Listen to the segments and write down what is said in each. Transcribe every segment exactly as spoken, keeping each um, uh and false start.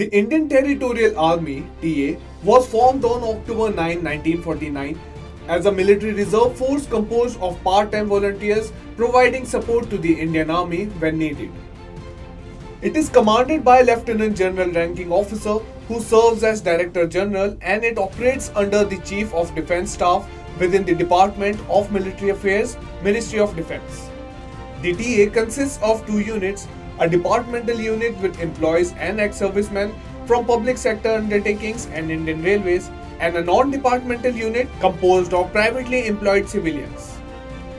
The Indian Territorial Army (T A) was formed on October ninth nineteen forty-nine as a military reserve force composed of part-time volunteers providing support to the Indian Army when needed. It is commanded by a Lieutenant General ranking officer who serves as Director General, and it operates under the Chief of Defence Staff within the Department of Military Affairs, Ministry of Defence. The T A consists of two units, a departmental unit which employs and ex-servicemen from public sector undertakings and Indian Railways, and a non-departmental unit composed of privately employed civilians.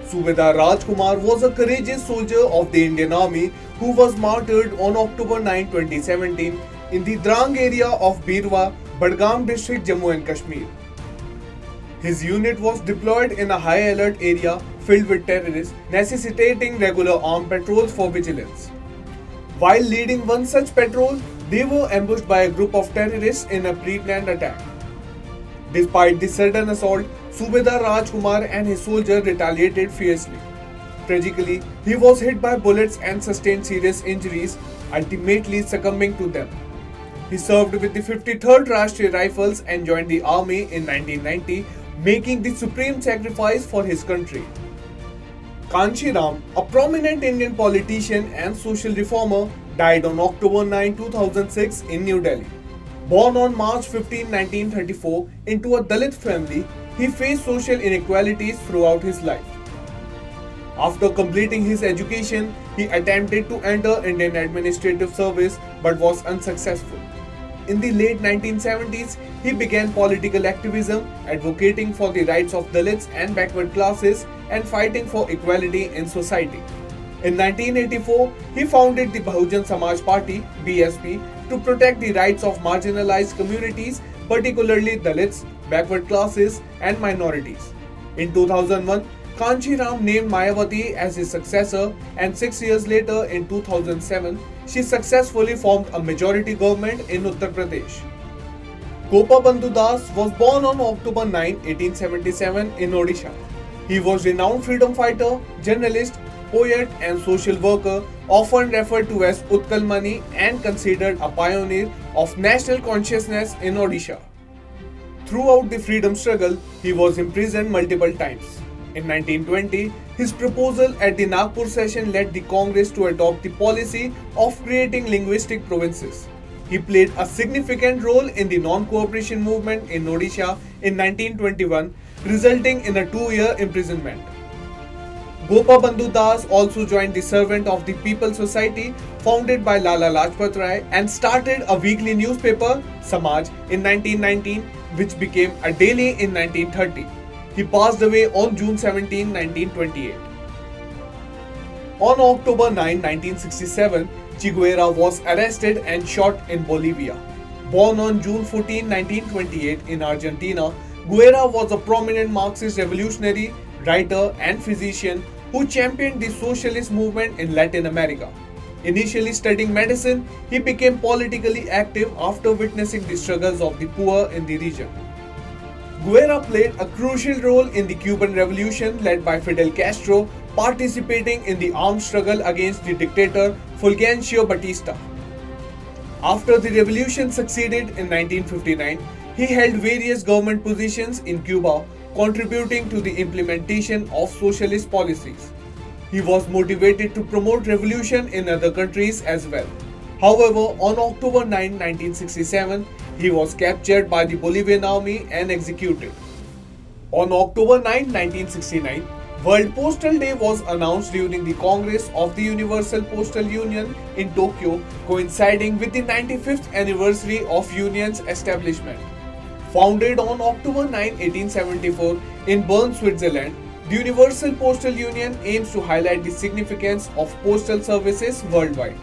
Subedar Raj Kumar was a courageous soldier of the Indian Army who was martyred on October ninth twenty seventeen in the Drang area of Birwa, Badgam district, Jammu and Kashmir. His unit was deployed in a high alert area filled with terrorists, necessitating regular armed patrols for vigilance. While leading one such patrol, they were ambushed by a group of terrorists in a pre-planned attack. Despite the sudden assault, Subedar Raj Kumar and his soldiers retaliated fiercely. Tragically, he was hit by bullets and sustained serious injuries, ultimately succumbing to them. He served with the fifty-third Rashtriya Rifles and joined the army in nineteen ninety, making the supreme sacrifice for his country. Kanshi Ram, a prominent Indian politician and social reformer, died on October ninth two thousand six in New Delhi. Born on March fifteenth nineteen thirty-four into a Dalit family, he faced social inequalities throughout his life. After completing his education, he attempted to enter Indian administrative service but was unsuccessful. In the late nineteen seventies, he began political activism, advocating for the rights of Dalits and backward classes and fighting for equality in society. In nineteen eighty-four, he founded the Bahujan Samaj Party (B S P) to protect the rights of marginalized communities, particularly Dalits, backward classes and minorities. In two thousand one, Kanshi Ram named Mayawati as his successor, and six years later in two thousand seven, she successfully formed a majority government in Uttar Pradesh. Gopabandhu Das was born on October ninth eighteen seventy-seven in Odisha. He was a renowned freedom fighter, journalist, poet and social worker, often referred to as Utkal Mani, and considered a pioneer of national consciousness in Odisha. Throughout the freedom struggle, he was imprisoned multiple times. In nineteen twenty, his proposal at the Nagpur session led the Congress to adopt the policy of creating linguistic provinces. He played a significant role in the non-cooperation movement in Odisha in nineteen twenty-one, resulting in a two-year imprisonment. Gopabandhu Das also joined the Servant of the People Society founded by Lala Lajpat Rai and started a weekly newspaper, Samaj, in nineteen nineteen, which became a daily in nineteen thirty. He passed away on June seventeenth nineteen twenty-eight. On October ninth nineteen sixty-seven, Che Guevara was arrested and shot in Bolivia. Born on June fourteenth nineteen twenty-eight in Argentina, Guevara was a prominent Marxist revolutionary, writer and physician who championed the socialist movement in Latin America. Initially studying medicine, he became politically active after witnessing the struggles of the poor in the region. Guevara played a crucial role in the Cuban Revolution led by Fidel Castro, participating in the armed struggle against the dictator Fulgencio Batista. After the revolution succeeded in nineteen fifty-nine, he held various government positions in Cuba, contributing to the implementation of socialist policies. He was motivated to promote revolution in other countries as well. However, on October ninth nineteen sixty-seven, he was captured by the Bolivian army and executed. On October ninth nineteen sixty-nine, World Postal Day was announced during the Congress of the Universal Postal Union in Tokyo, coinciding with the ninety-fifth anniversary of Union's establishment. Founded on October ninth eighteen seventy-four in Bern, Switzerland, the Universal Postal Union aims to highlight the significance of postal services worldwide.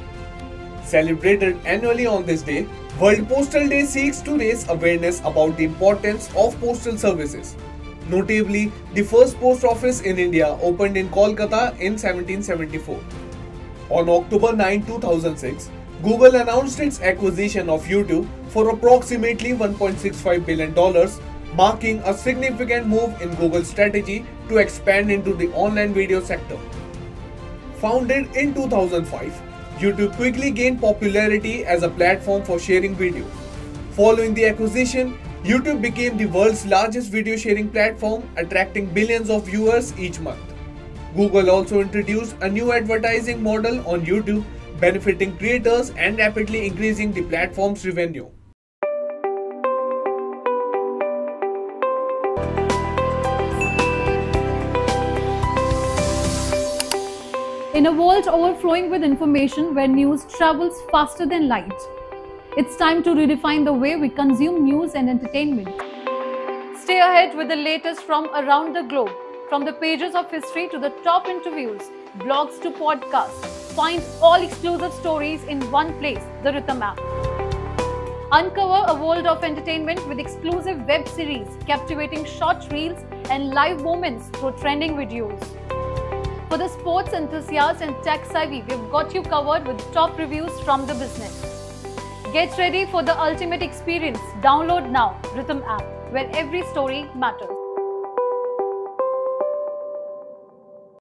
Celebrated annually on this day, World Postal Day seeks to raise awareness about the importance of postal services. Notably, the first post office in India opened in Kolkata in seventeen seventy-four. On October ninth two thousand six, Google announced its acquisition of YouTube for approximately one point six five billion dollars, marking a significant move in Google's strategy to expand into the online video sector. Founded in two thousand five, YouTube quickly gained popularity as a platform for sharing videos. Following the acquisition, YouTube became the world's largest video sharing platform, attracting billions of viewers each month. Google also introduced a new advertising model on YouTube, benefiting creators and rapidly increasing the platform's revenue. In a world overflowing with information where news travels faster than light, it's time to redefine the way we consume news and entertainment. Stay ahead with the latest from around the globe. From the pages of history to the top interviews, blogs to podcasts, find all exclusive stories in one place, the Ritam app. Uncover a world of entertainment with exclusive web series, captivating short reels and live moments through trending videos. For the sports enthusiasts and tech savvy, we've got you covered with top reviews from the business. Get ready for the ultimate experience. Download now, Ritam app, where every story matters.